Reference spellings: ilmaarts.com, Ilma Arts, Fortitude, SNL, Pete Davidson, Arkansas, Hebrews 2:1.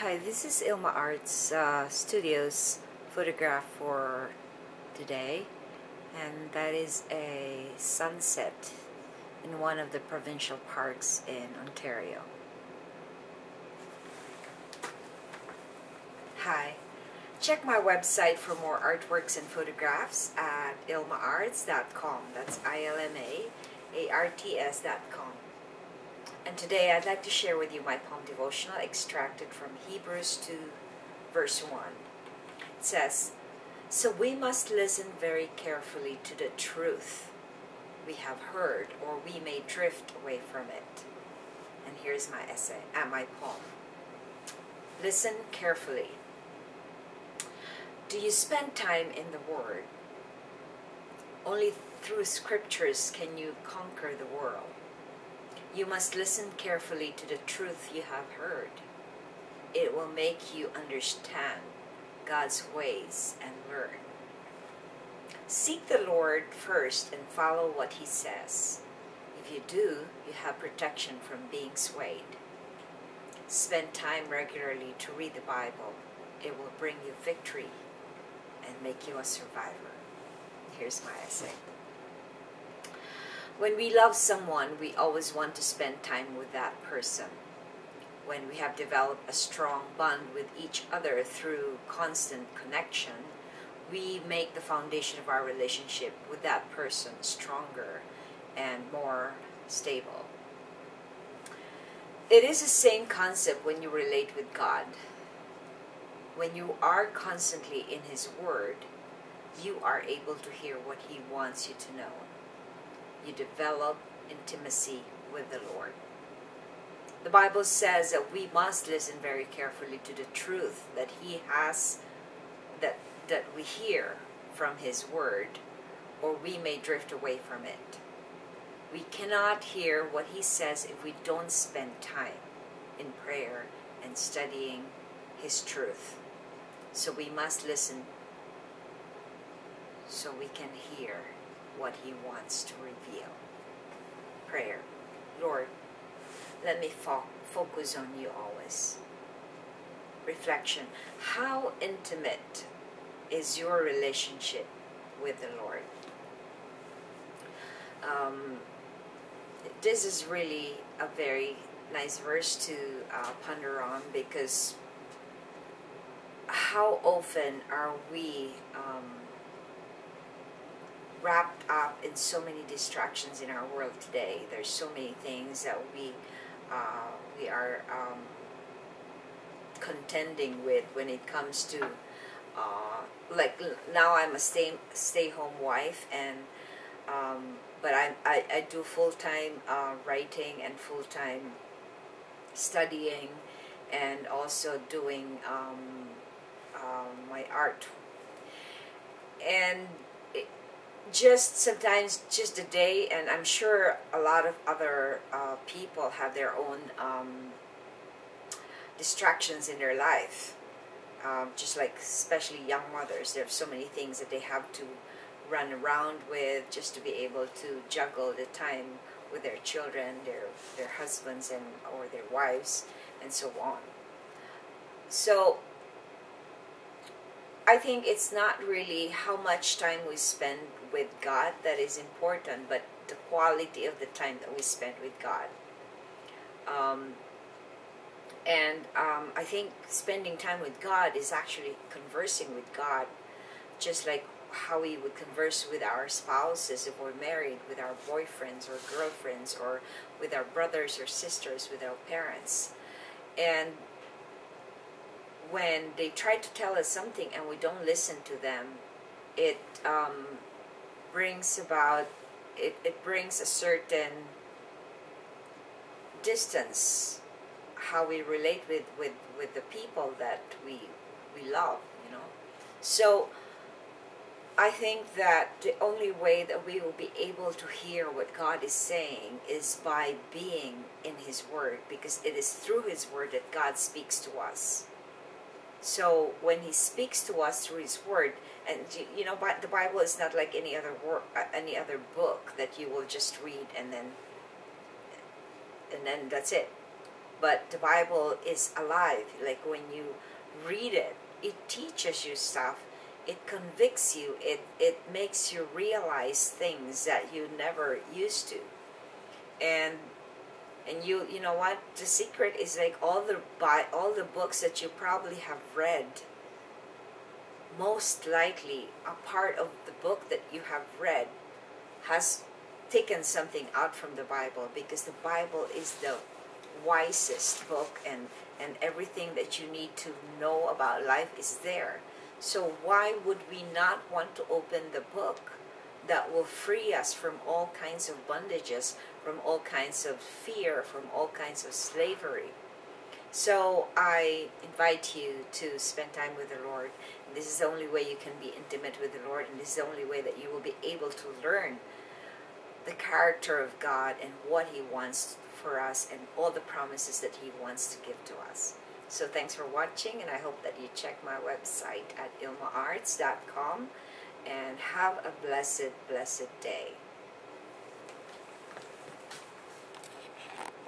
Hi, this is Ilma Arts Studios photograph for today, and that is a sunset in one of the provincial parks in Ontario. Hi, check my website for more artworks and photographs at ilmaarts.com. That's ilmaarts.com. And today I'd like to share with you my poem devotional extracted from Hebrews 2, verse 1. It says, "So we must listen very carefully to the truth we have heard, or we may drift away from it." And here's my essay, my poem. Listen carefully. Do you spend time in the Word? Only through Scriptures can you conquer the world. You must listen carefully to the truth you have heard. It will make you understand God's ways and learn. Seek the Lord first and follow what He says. If you do, you have protection from being swayed. Spend time regularly to read the Bible. It will bring you victory and make you a survivor. Here's my essay. When we love someone, we always want to spend time with that person. When we have developed a strong bond with each other through constant connection, we make the foundation of our relationship with that person stronger and more stable. It is the same concept when you relate with God. When you are constantly in His Word, you are able to hear what He wants you to know. You develop intimacy with the Lord. The Bible says that we must listen very carefully to the truth that He has, that we hear from His Word, or we may drift away from it. We cannot hear what He says if we don't spend time in prayer and studying His truth. So we must listen so we can hear what He wants to reveal. Prayer. Lord, let me focus on You always. Reflection. How intimate is your relationship with the Lord? This is really a very nice verse to ponder on, because how often are we wrapped up in so many distractions in our world today? There's so many things that we are contending with when it comes to, like now I'm a stay-home wife, and but I do full-time writing and full-time studying, and also doing my art. And just sometimes just the day, and I'm sure a lot of other people have their own distractions in their life, just like especially young mothers. There are so many things that they have to run around with just to be able to juggle the time with their children, their husbands, and or their wives, and so on. So I think it's not really how much time we spend with God that is important, but the quality of the time that we spend with God. I think spending time with God is actually conversing with God, just like how we would converse with our spouses if we're married, with our boyfriends or girlfriends, or with our brothers or sisters, with our parents. And when they try to tell us something and we don't listen to them, it brings about, it brings a certain distance how we relate with the people that we love, you know. So I think that the only way that we will be able to hear what God is saying is by being in His Word, because it is through His Word that God speaks to us. So when He speaks to us through His Word, and you know, but the Bible is not like any other book that you will just read and then that's it. But the Bible is alive. Like when you read it, it teaches you stuff. It convicts you. It makes you realize things that you never used to. And you know what? The secret is, like, all the books that you probably have read, most likely a part of the book that you have read has taken something out from the Bible, because the Bible is the wisest book, and everything that you need to know about life is there. So why would we not want to open the book that will free us from all kinds of bondages, from all kinds of fear, from all kinds of slavery? So I invite you to spend time with the Lord. This is the only way you can be intimate with the Lord, and this is the only way that you will be able to learn the character of God and what He wants for us and all the promises that He wants to give to us. So thanks for watching, and I hope that you check my website at ilmaarts.com, and have a blessed, blessed day.